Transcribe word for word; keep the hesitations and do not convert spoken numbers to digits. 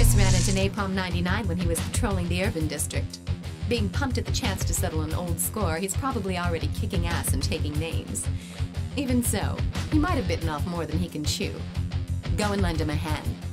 Chris ran into Napalm ninety-nine when he was patrolling the urban district. Being pumped at the chance to settle an old score, he's probably already kicking ass and taking names. Even so, he might have bitten off more than he can chew. Go and lend him a hand.